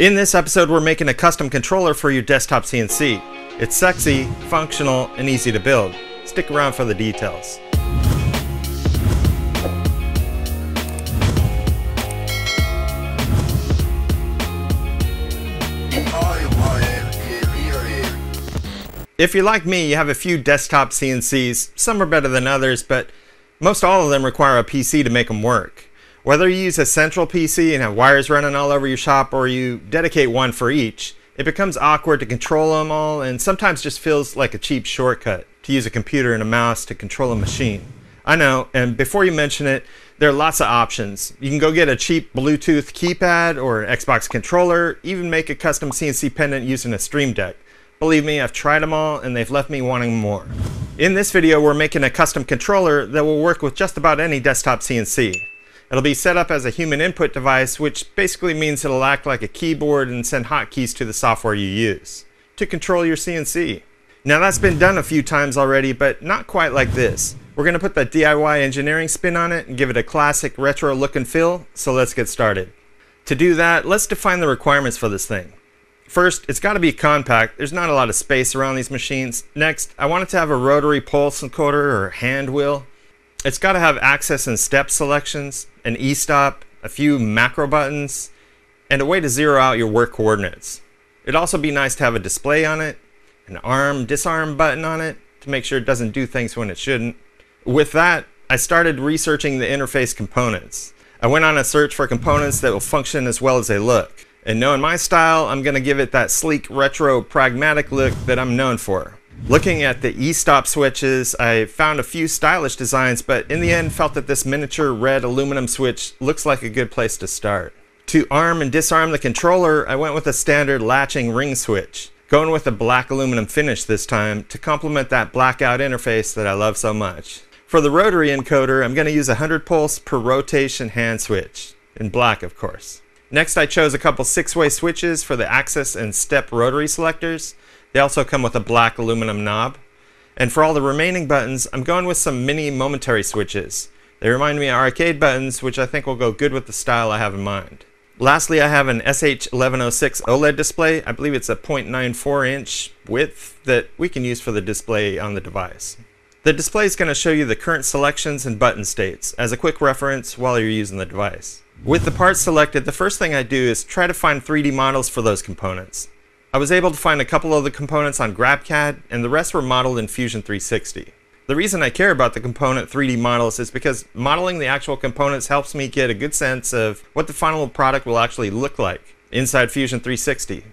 In this episode, we're making a custom controller for your desktop CNC. It's sexy, functional, and easy to build. Stick around for the details. If you're like me, you have a few desktop CNCs. Some are better than others, but most all of them require a PC to make them work. Whether you use a central PC and have wires running all over your shop, or you dedicate one for each, it becomes awkward to control them all, and sometimes just feels like a cheap shortcut to use a computer and a mouse to control a machine. I know, and before you mention it, there are lots of options. You can go get a cheap Bluetooth keypad or Xbox controller, even make a custom CNC pendant using a Stream Deck. Believe me, I've tried them all and they've left me wanting more. In this video, we're making a custom controller that will work with just about any desktop CNC. It'll be set up as a human input device, which basically means it'll act like a keyboard and send hotkeys to the software you use to control your CNC. Now, that's been done a few times already, but not quite like this. We're gonna put the DIY engineering spin on it and give it a classic retro look and feel, so let's get started. To do that, let's define the requirements for this thing. First, it's got to be compact. There's not a lot of space around these machines. Next, I want it to have a rotary pulse encoder or hand wheel. It's got to have access and step selections, an e-stop, a few macro buttons, and a way to zero out your work coordinates. It'd also be nice to have a display on it, an arm, disarm button on it to make sure it doesn't do things when it shouldn't. With that, I started researching the interface components. I went on a search for components that will function as well as they look. And knowing my style, I'm going to give it that sleek, retro, pragmatic look that I'm known for. Looking at the e-stop switches, I found a few stylish designs, but in the end felt that this miniature red aluminum switch looks like a good place to start. To arm and disarm the controller, I went with a standard latching ring switch, going with a black aluminum finish this time to complement that blackout interface that I love so much. For the rotary encoder, I'm going to use a 100 pulse per rotation hand switch, in black of course. Next, I chose a couple 6-way switches for the axis and step rotary selectors. They also come with a black aluminum knob. And for all the remaining buttons, I'm going with some mini momentary switches. They remind me of arcade buttons, which I think will go good with the style I have in mind. Lastly, I have an SH1106 OLED display. I believe it's a 0.94 inch width that we can use for the display on the device. The display is going to show you the current selections and button states as a quick reference while you're using the device. With the parts selected, the first thing I do is try to find 3D models for those components. I was able to find a couple of the components on GrabCAD, and the rest were modeled in Fusion360. The reason I care about the component 3D models is because modeling the actual components helps me get a good sense of what the final product will actually look like inside Fusion360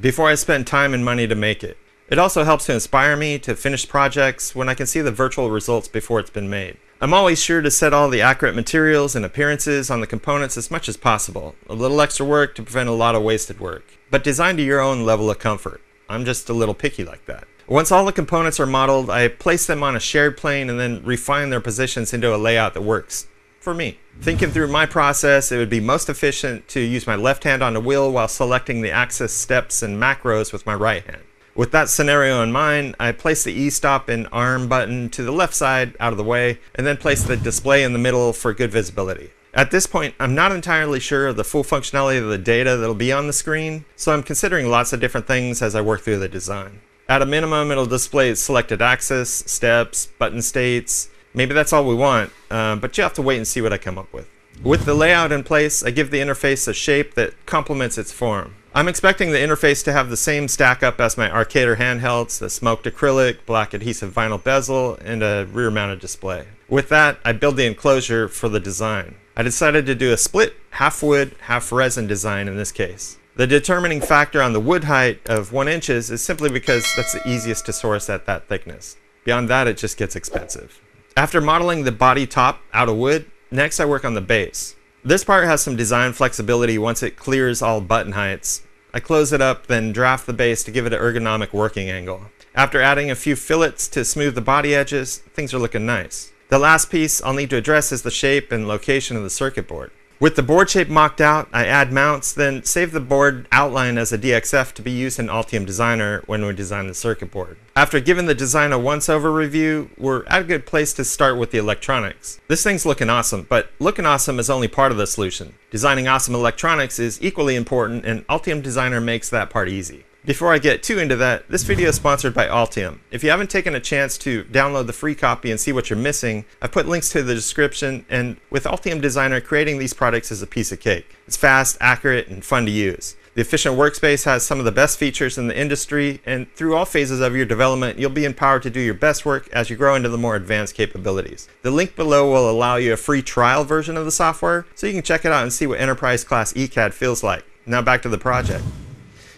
before I spend time and money to make it. It also helps to inspire me to finish projects when I can see the virtual results before it's been made. I'm always sure to set all the accurate materials and appearances on the components as much as possible. A little extra work to prevent a lot of wasted work, but designed to your own level of comfort. I'm just a little picky like that. Once all the components are modeled, I place them on a shared plane and then refine their positions into a layout that works for me. Thinking through my process, it would be most efficient to use my left hand on the wheel while selecting the axis, steps, and macros with my right hand. With that scenario in mind, I place the e-stop and arm button to the left side out of the way, and then place the display in the middle for good visibility. At this point, I'm not entirely sure of the full functionality of the data that'll be on the screen, so I'm considering lots of different things as I work through the design. At a minimum, it'll display its selected axis, steps, button states. Maybe that's all we want, but you have to wait and see what I come up with. With the layout in place, I give the interface a shape that complements its form. I'm expecting the interface to have the same stack up as my Arcader handhelds, the smoked acrylic, black adhesive vinyl bezel, and a rear-mounted display. With that, I build the enclosure for the design. I decided to do a split, half wood, half resin design in this case. The determining factor on the wood height of 1 inch is simply because that's the easiest to source at that thickness. Beyond that, it just gets expensive. After modeling the body top out of wood, next I work on the base. This part has some design flexibility once it clears all button heights. I close it up, then draft the base to give it an ergonomic working angle. After adding a few fillets to smooth the body edges, things are looking nice. The last piece I'll need to address is the shape and location of the circuit board. With the board shape mocked out, I add mounts, then save the board outline as a DXF to be used in Altium Designer when we design the circuit board. After giving the design a once-over review, we're at a good place to start with the electronics. This thing's looking awesome, but looking awesome is only part of the solution. Designing awesome electronics is equally important, and Altium Designer makes that part easy. Before I get too into that, this video is sponsored by Altium. If you haven't taken a chance to download the free copy and see what you're missing, I've put links to the description, and with Altium Designer, creating these products is a piece of cake. It's fast, accurate, and fun to use. The efficient workspace has some of the best features in the industry, and through all phases of your development, you'll be empowered to do your best work as you grow into the more advanced capabilities. The link below will allow you a free trial version of the software, so you can check it out and see what enterprise class ECAD feels like. Now back to the project.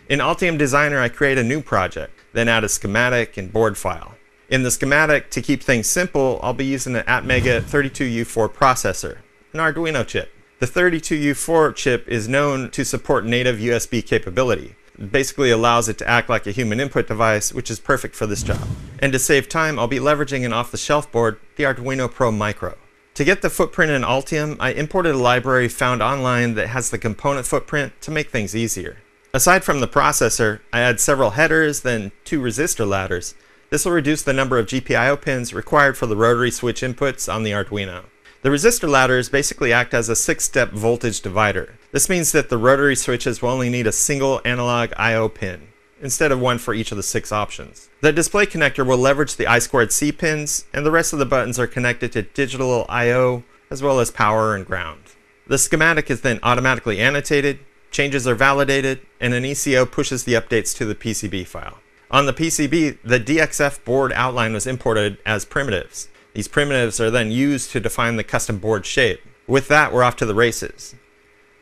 In Altium Designer, I create a new project, then add a schematic and board file. In the schematic, to keep things simple, I'll be using an ATmega32U4 processor, an Arduino chip. The 32U4 chip is known to support native USB capability. It basically allows it to act like a human input device, which is perfect for this job. And to save time, I'll be leveraging an off-the-shelf board, the Arduino Pro Micro. To get the footprint in Altium, I imported a library found online that has the component footprint to make things easier. Aside from the processor, I add several headers, then two resistor ladders. This will reduce the number of GPIO pins required for the rotary switch inputs on the Arduino. The resistor ladders basically act as a six-step voltage divider. This means that the rotary switches will only need a single analog I/O pin, instead of one for each of the six options. The display connector will leverage the I2C pins, and the rest of the buttons are connected to digital I/O, as well as power and ground. The schematic is then automatically annotated, changes are validated, and an ECO pushes the updates to the PCB file. On the PCB, the DXF board outline was imported as primitives. These primitives are then used to define the custom board shape. With that, we're off to the races.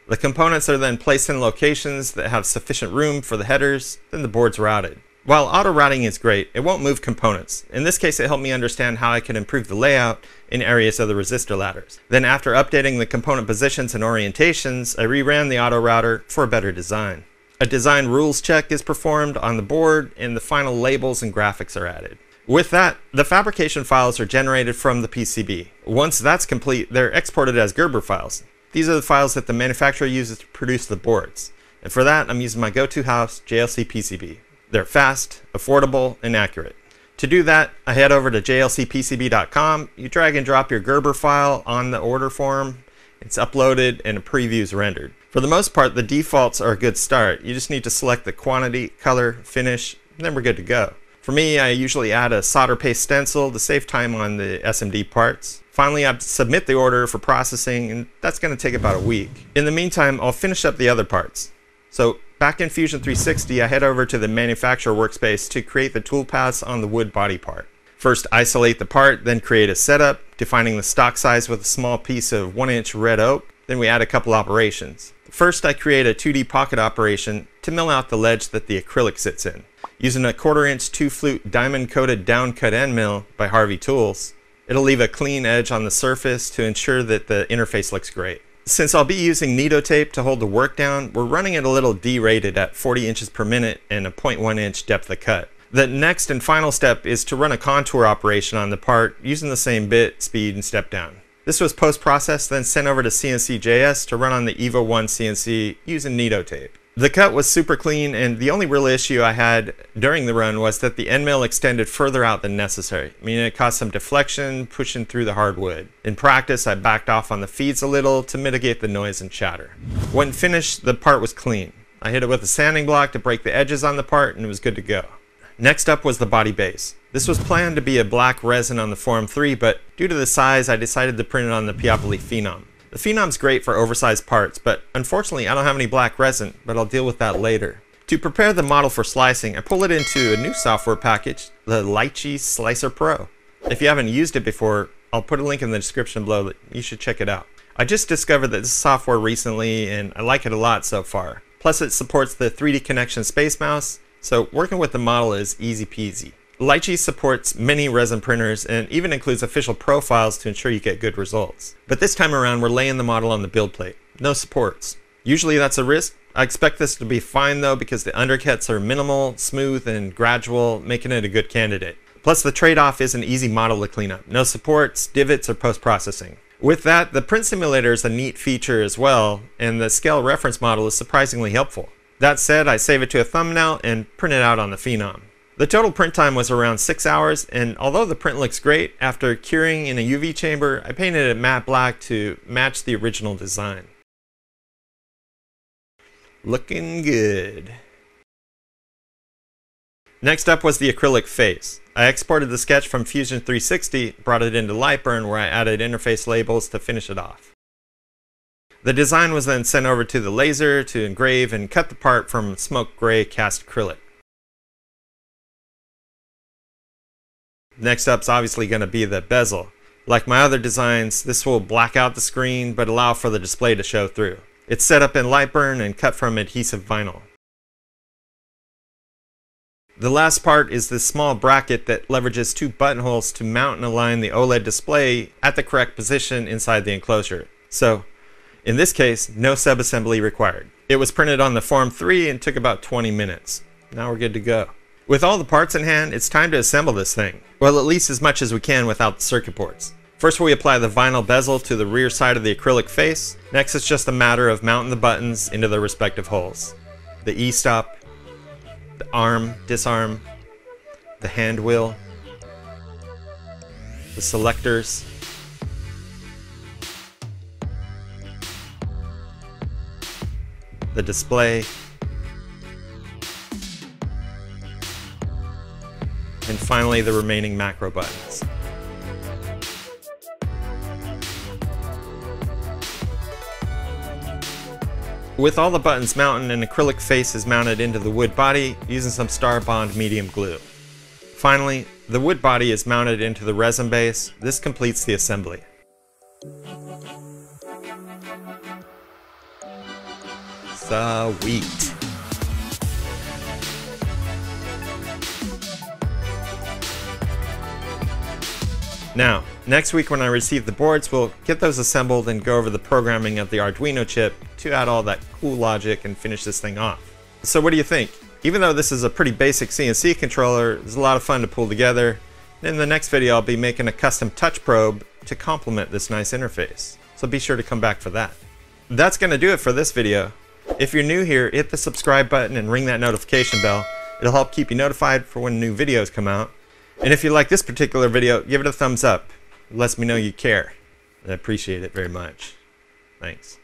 The components are then placed in locations that have sufficient room for the headers, then the board's routed. While auto-routing is great, it won't move components. In this case, it helped me understand how I could improve the layout in areas of the resistor ladders. Then after updating the component positions and orientations, I reran the auto-router for a better design. A design rules check is performed on the board, and the final labels and graphics are added. With that, the fabrication files are generated from the PCB. Once that's complete, they're exported as Gerber files. These are the files that the manufacturer uses to produce the boards. And for that, I'm using my go-to house, JLCPCB. They're fast, affordable, and accurate. To do that, I head over to jlcpcb.com. You drag and drop your Gerber file on the order form. It's uploaded and a preview's rendered. For the most part, the defaults are a good start. You just need to select the quantity, color, finish, and then we're good to go. For me, I usually add a solder paste stencil to save time on the SMD parts. Finally, I submit the order for processing, and that's going to take about a week. In the meantime, I'll finish up the other parts. So back in Fusion360, I head over to the manufacturer workspace to create the toolpaths on the wood body part. First, isolate the part, then create a setup, defining the stock size with a small piece of 1-inch red oak. Then we add a couple operations. First, I create a 2D pocket operation to mill out the ledge that the acrylic sits in. Using a 1/4-inch 2-flute diamond-coated down-cut end mill by Harvey Tools, it'll leave a clean edge on the surface to ensure that the interface looks great. Since I'll be using Nido tape to hold the work down, we're running it a little D-rated at 40 inches per minute and a 0.1-inch depth of cut. The next and final step is to run a contour operation on the part using the same bit, speed, and step down. This was post-processed, then sent over to CNCJS to run on the Evo 1 CNC using Nido tape. The cut was super clean, and the only real issue I had during the run was that the end mill extended further out than necessary, meaning it caused some deflection pushing through the hardwood. In practice, I backed off on the feeds a little to mitigate the noise and chatter. When finished, the part was clean. I hit it with a sanding block to break the edges on the part, and it was good to go. Next up was the body base. This was planned to be a black resin on the Form 3, but due to the size, I decided to print it on the Piopoli Phenom. The Phenom's great for oversized parts, but unfortunately I don't have any black resin, but I'll deal with that later. To prepare the model for slicing, I pull it into a new software package, the Lychee Slicer Pro. If you haven't used it before, I'll put a link in the description below that you should check it out. I just discovered this software recently, and I like it a lot so far. Plus it supports the 3DConnexion SpaceMouse, so working with the model is easy peasy. Lychee supports many resin printers and even includes official profiles to ensure you get good results. But this time around, we're laying the model on the build plate. No supports. Usually that's a risk. I expect this to be fine though because the undercuts are minimal, smooth, and gradual, making it a good candidate. Plus the trade-off is an easy model to clean up. No supports, divots, or post-processing. With that, the print simulator is a neat feature as well, and the scale reference model is surprisingly helpful. That said, I save it to a thumbnail and print it out on the Phenom. The total print time was around 6 hours, and although the print looks great, after curing in a UV chamber, I painted it matte black to match the original design. Looking good. Next up was the acrylic face. I exported the sketch from Fusion360, brought it into Lightburn where I added interface labels to finish it off. The design was then sent over to the laser to engrave and cut the part from smoke gray cast acrylic. Next up's obviously going to be the bezel. Like my other designs, this will black out the screen but allow for the display to show through. It's set up in Lightburn and cut from adhesive vinyl. The last part is this small bracket that leverages two buttonholes to mount and align the OLED display at the correct position inside the enclosure. So, in this case, no subassembly required. It was printed on the Form 3 and took about 20 minutes. Now we're good to go. With all the parts in hand, it's time to assemble this thing. Well, at least as much as we can without the circuit boards. First, we apply the vinyl bezel to the rear side of the acrylic face. Next, it's just a matter of mounting the buttons into their respective holes. The e-stop, the arm, disarm, the hand wheel, the selectors, the display, and finally the remaining macro buttons. With all the buttons mounted, an acrylic face is mounted into the wood body using some Starbond medium glue. Finally, the wood body is mounted into the resin base. This completes the assembly. Sweet! Now, next week when I receive the boards, we'll get those assembled and go over the programming of the Arduino chip to add all that cool logic and finish this thing off. So what do you think? Even though this is a pretty basic CNC controller, it's a lot of fun to pull together. In the next video, I'll be making a custom touch probe to complement this nice interface. So be sure to come back for that. That's going to do it for this video. If you're new here, hit the subscribe button and ring that notification bell. It'll help keep you notified for when new videos come out. And if you like this particular video, give it a thumbs up. It lets me know you care. I appreciate it very much. Thanks.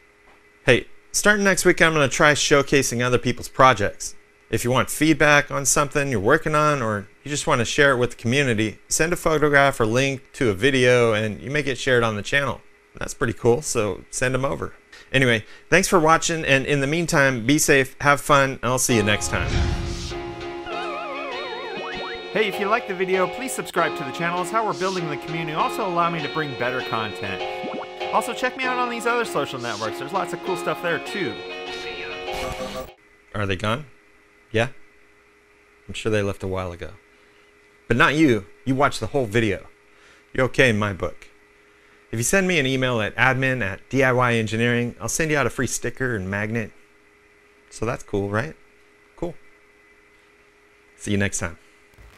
Hey, starting next week, I'm going to try showcasing other people's projects. If you want feedback on something you're working on, or you just want to share it with the community, send a photograph or link to a video and you may get shared on the channel. That's pretty cool, so send them over. Anyway, thanks for watching, and in the meantime, be safe, have fun, and I'll see you next time. Hey, if you like the video, please subscribe to the channel. It's how we're building the community. Also, allow me to bring better content. Also, check me out on these other social networks. There's lots of cool stuff there, too. Are they gone? Yeah? I'm sure they left a while ago. But not you. You watched the whole video. You're okay in my book. If you send me an email at admin@DIYengineering, I'll send you out a free sticker and magnet. So that's cool, right? Cool. See you next time.